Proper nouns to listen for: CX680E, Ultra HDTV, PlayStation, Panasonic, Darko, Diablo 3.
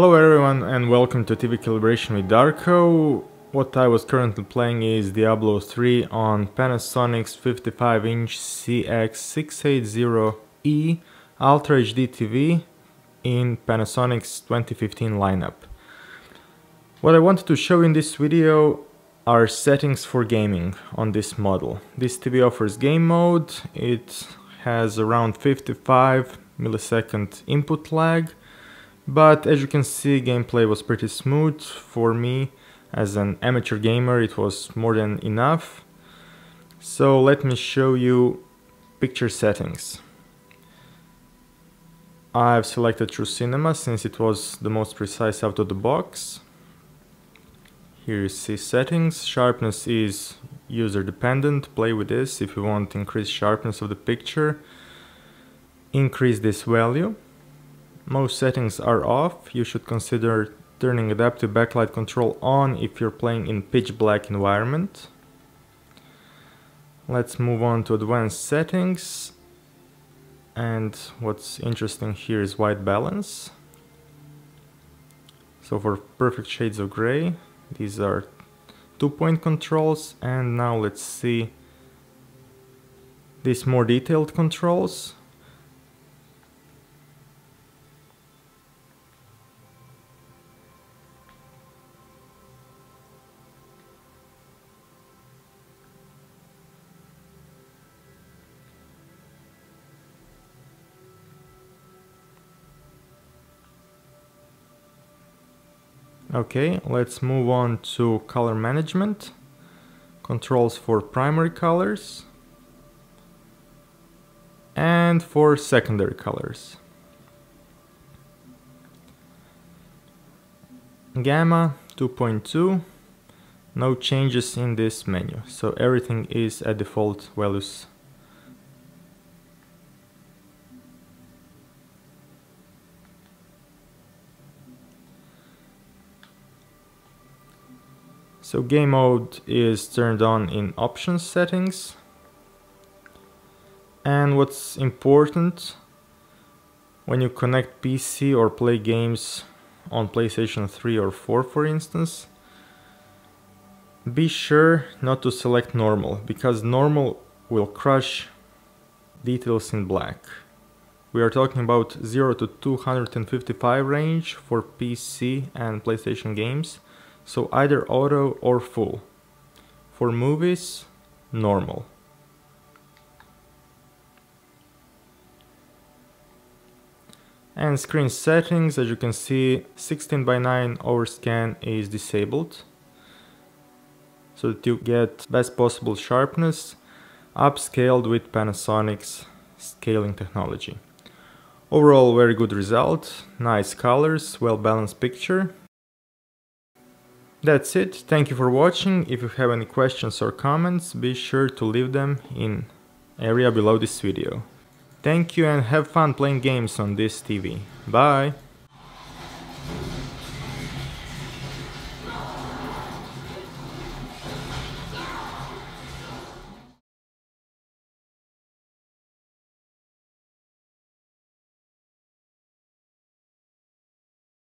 Hello everyone and welcome to TV Calibration with Darko. What I was currently playing is Diablo 3 on Panasonic's 55-inch CX680E Ultra HD TV in Panasonic's 2015 lineup. What I wanted to show in this video are settings for gaming on this model. This TV offers game mode, it has around 55 millisecond input lag. But as you can see, gameplay was pretty smooth. For me, as an amateur gamer, it was more than enough. So let me show you picture settings. I've selected True Cinema since it was the most precise out of the box. Here you see settings. Sharpness is user dependent. Play with this if you want increased sharpness of the picture. Increase this value. Most settings are off. You should consider turning adaptive backlight control on if you're playing in pitch black environment. Let's move on to advanced settings. And what's interesting here is white balance. So for perfect shades of gray, these are 2-point controls. And now let's see these more detailed controls. Okay, let's move on to color management, controls for primary colors and for secondary colors. Gamma 2.2, no changes in this menu, so everything is at default values. So game mode is turned on in options settings. And what's important, when you connect PC or play games on PlayStation 3 or 4 for instance, be sure not to select normal, because normal will crush details in black. We are talking about 0 to 255 range for PC and PlayStation games. So either auto or full. For movies, normal. And screen settings, as you can see, 16:9 overscan is disabled, so that you get best possible sharpness, upscaled with Panasonic's scaling technology. Overall, very good result, nice colors, well-balanced picture. That's it, thank you for watching. If you have any questions or comments, be sure to leave them in area below this video. Thank you and have fun playing games on this TV. Bye!